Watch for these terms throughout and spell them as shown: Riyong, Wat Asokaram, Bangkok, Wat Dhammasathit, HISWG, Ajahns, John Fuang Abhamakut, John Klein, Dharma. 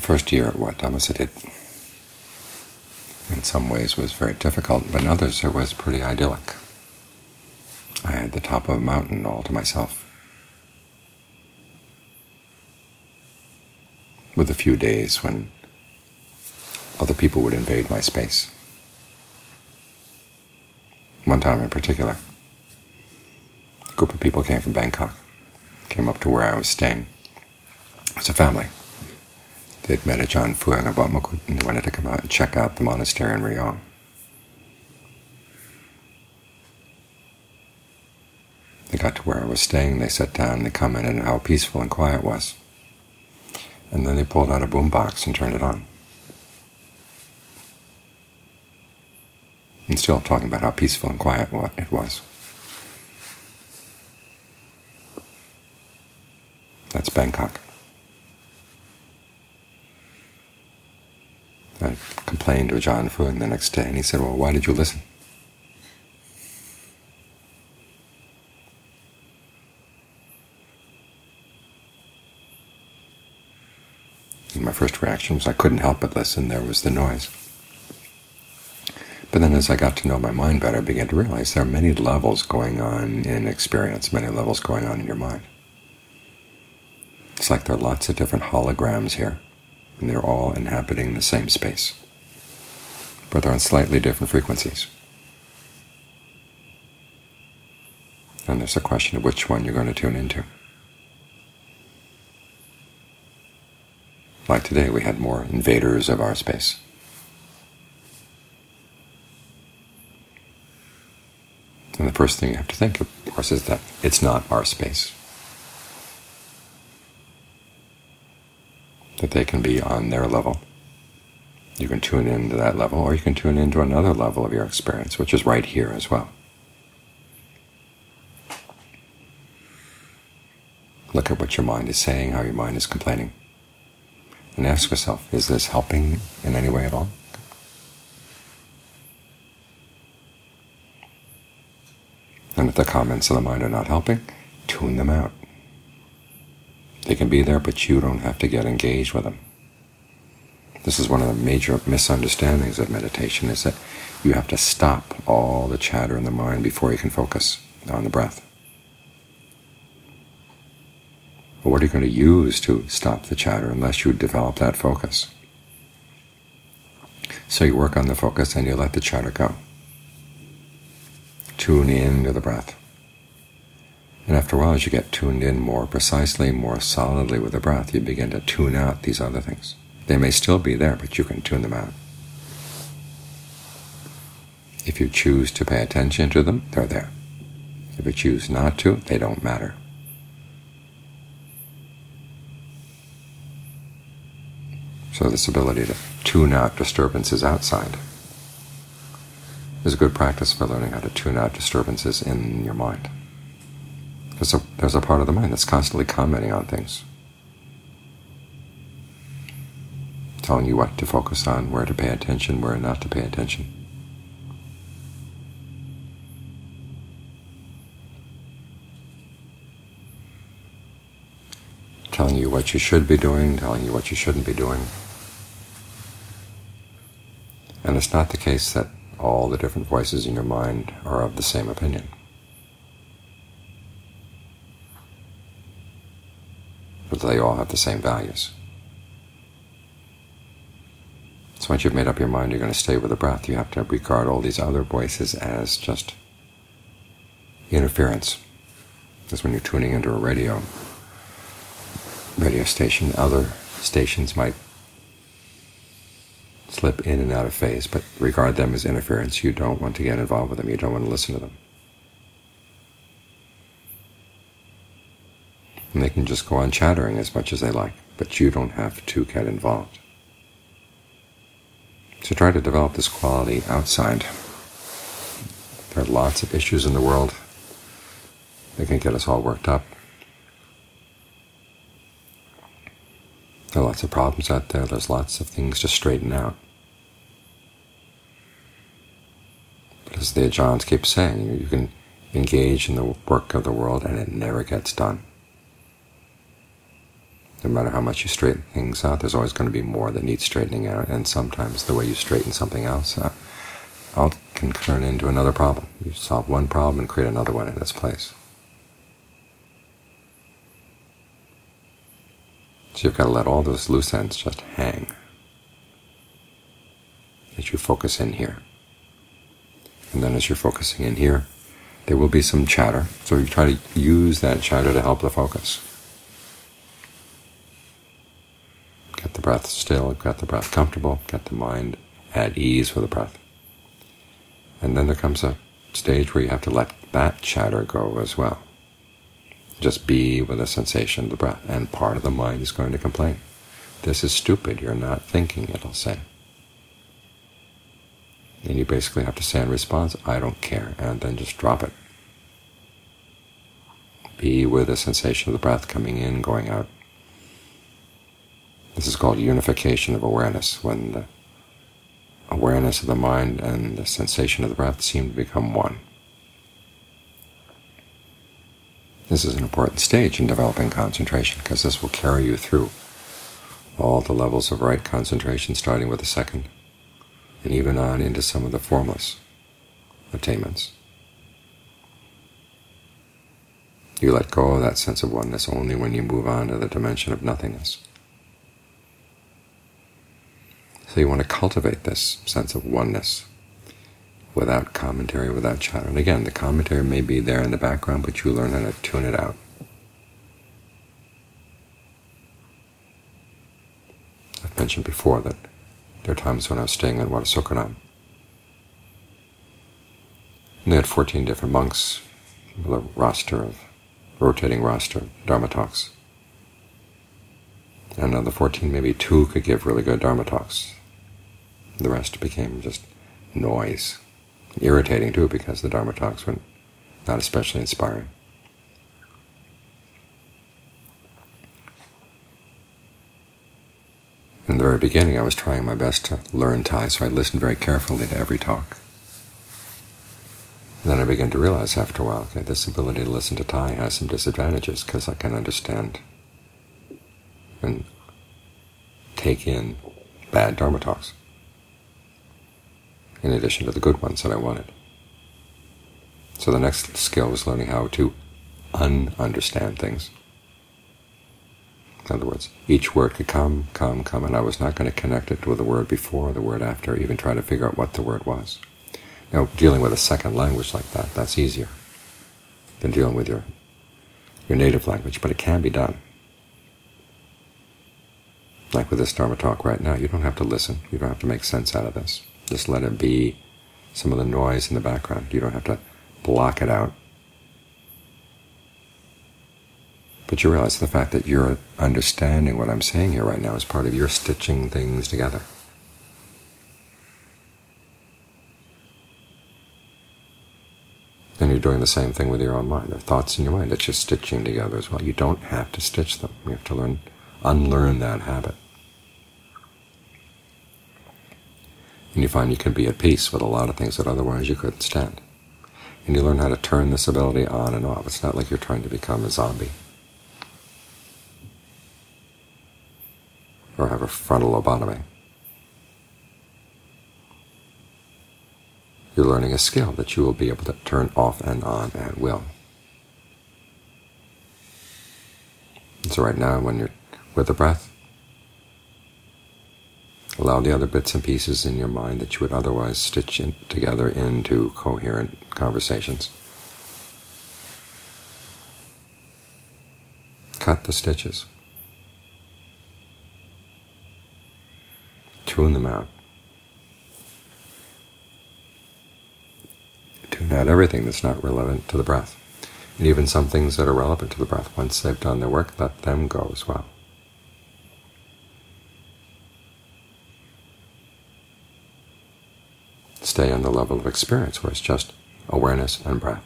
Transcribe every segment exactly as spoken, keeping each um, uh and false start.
first year at Wat Dhammasathit in some ways was very difficult, but in others it was pretty idyllic. I had the top of a mountain all to myself, with a few days when other people would invade my space. One time in particular, a group of people came from Bangkok, came up to where I was staying. It was a family. They'd met a John Fuang Abhamakut and they wanted to come out and check out the monastery in Riyong. They got to where I was staying, they sat down, they commented on how peaceful and quiet it was. And then they pulled out a boombox and turned it on. And still talking about how peaceful and quiet it was. That's Bangkok. I complained to John Fuang the next day, and he said, "Well, why did you listen?" And my first reaction was I couldn't help but listen. There was the noise. But then as I got to know my mind better, I began to realize there are many levels going on in experience, many levels going on in your mind. It's like there are lots of different holograms here, and they're all inhabiting the same space, but they're on slightly different frequencies. And there's a question of which one you're going to tune into. Like today, we had more invaders of our space. And the first thing you have to think, of course, is that it's not our space. That they can be on their level. You can tune into that level, or you can tune into another level of your experience, which is right here as well. Look at what your mind is saying, how your mind is complaining, and ask yourself, is this helping in any way at all? And if the comments of the mind are not helping, tune them out. They can be there, but you don't have to get engaged with them. This is one of the major misunderstandings of meditation, is that you have to stop all the chatter in the mind before you can focus on the breath. But what are you going to use to stop the chatter unless you develop that focus? So you work on the focus and you let the chatter go. Tune in to the breath. And after a while, as you get tuned in more precisely, more solidly with the breath, you begin to tune out these other things. They may still be there, but you can tune them out. If you choose to pay attention to them, they're there. If you choose not to, they don't matter. So this ability to tune out disturbances outside is a good practice for learning how to tune out disturbances in your mind. There's a, there's a part of the mind that's constantly commenting on things, telling you what to focus on, where to pay attention, where not to pay attention. Telling you what you should be doing, telling you what you shouldn't be doing. And it's not the case that all the different voices in your mind are of the same opinion. But they all have the same values. So once you've made up your mind you're going to stay with the breath, you have to regard all these other voices as just interference. Because when you're tuning into a radio, radio station, other stations might slip in and out of phase, but regard them as interference. You don't want to get involved with them. You don't want to listen to them. And they can just go on chattering as much as they like, but you don't have to get involved. So try to develop this quality outside. There are lots of issues in the world that can get us all worked up. There are lots of problems out there. There's lots of things to straighten out. But as the Ajahns keep saying, you can engage in the work of the world and it never gets done. No matter how much you straighten things out, there's always going to be more that needs straightening out, and sometimes the way you straighten something else out uh, can turn into another problem. You solve one problem and create another one in its place. So you've got to let all those loose ends just hang, as you focus in here. And then as you're focusing in here, there will be some chatter, so you try to use that chatter to help the focus. Get the breath still, get the breath comfortable, get the mind at ease with the breath. And then there comes a stage where you have to let that chatter go as well. Just be with the sensation of the breath, and part of the mind is going to complain. This is stupid, you're not thinking, it'll say. And you basically have to say in response, I don't care, and then just drop it. Be with the sensation of the breath coming in, going out. This is called unification of awareness, when the awareness of the mind and the sensation of the breath seem to become one. This is an important stage in developing concentration, because this will carry you through all the levels of right concentration, starting with the second, and even on into some of the formless attainments. You let go of that sense of oneness only when you move on to the dimension of nothingness. So you want to cultivate this sense of oneness without commentary, without chatter. And again, the commentary may be there in the background, but you learn how to tune it out. I've mentioned before that there are times when I was staying at Wat Asokaram, and they had fourteen different monks with a roster of, rotating roster of Dharma talks. And of the fourteen, maybe two could give really good Dharma talks. The rest became just noise. Irritating too, because the Dharma talks were not especially inspiring. In the very beginning, I was trying my best to learn Thai, so I listened very carefully to every talk. And then I began to realize after a while, okay, this ability to listen to Thai has some disadvantages, because I can understand and take in bad Dharma talks, in addition to the good ones that I wanted. So the next skill was learning how to un-understand things. In other words, each word could come, come, come, and I was not going to connect it with the word before or the word after, even try to figure out what the word was. Now, dealing with a second language like that, that's easier than dealing with your, your native language, but it can be done. Like with this Dharma talk right now, you don't have to listen, you don't have to make sense out of this. Just let it be some of the noise in the background. You don't have to block it out. But you realize the fact that you're understanding what I'm saying here right now is part of your stitching things together. And you're doing the same thing with your own mind. There are thoughts in your mind that you're stitching together as well. You don't have to stitch them. You have to learn, unlearn that habit. And you find you can be at peace with a lot of things that otherwise you couldn't stand. And you learn how to turn this ability on and off. It's not like you're trying to become a zombie, or have a frontal lobotomy. You're learning a skill that you will be able to turn off and on at will. And so right now, when you're with the breath, allow the other bits and pieces in your mind that you would otherwise stitch in together into coherent conversations. Cut the stitches. Tune them out. Tune out everything that's not relevant to the breath. And even some things that are relevant to the breath, once they've done their work, let them go as well. Stay on the level of experience, where it's just awareness and breath.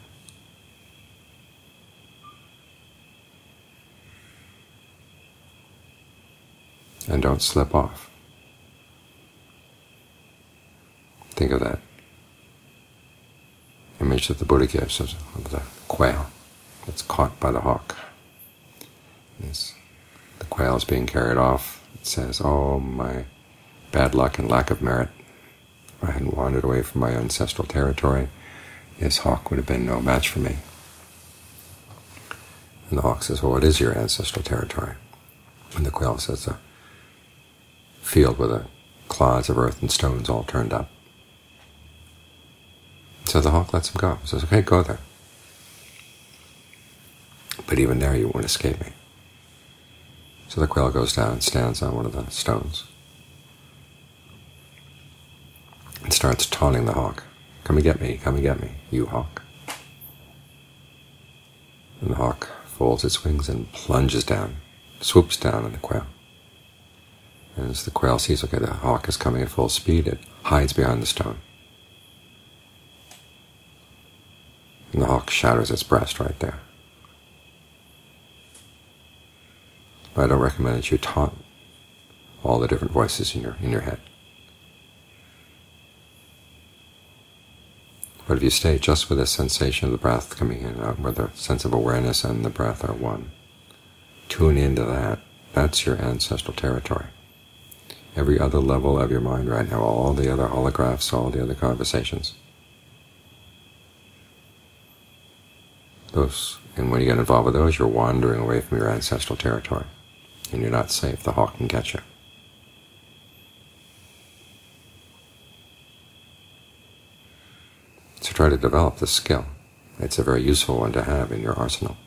And don't slip off. Think of that image that the Buddha gives of the quail that's caught by the hawk. It's the quail is being carried off, it says, oh, my bad luck and lack of merit. If I hadn't wandered away from my ancestral territory, this hawk would have been no match for me. And the hawk says, well, what is your ancestral territory? And the quail says, a field with a clods of earth and stones all turned up. So the hawk lets him go. He says, okay, go there. But even there you won't escape me. So the quail goes down and stands on one of the stones and starts taunting the hawk. Come and get me, come and get me, you hawk. And the hawk folds its wings and plunges down, swoops down on the quail. And as the quail sees, okay, the hawk is coming at full speed, it hides behind the stone. And the hawk shatters its breast right there. But I don't recommend that you taunt all the different voices in your, in your head. But if you stay just with the sensation of the breath coming in and out, where the sense of awareness and the breath are one, tune into that. That's your ancestral territory. Every other level of your mind right now, all the other holographs, all the other conversations, those, and when you get involved with those, you're wandering away from your ancestral territory, and you're not safe. The hawk can get you. So try to develop this skill. It's a very useful one to have in your arsenal.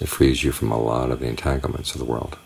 It frees you from a lot of the entanglements of the world.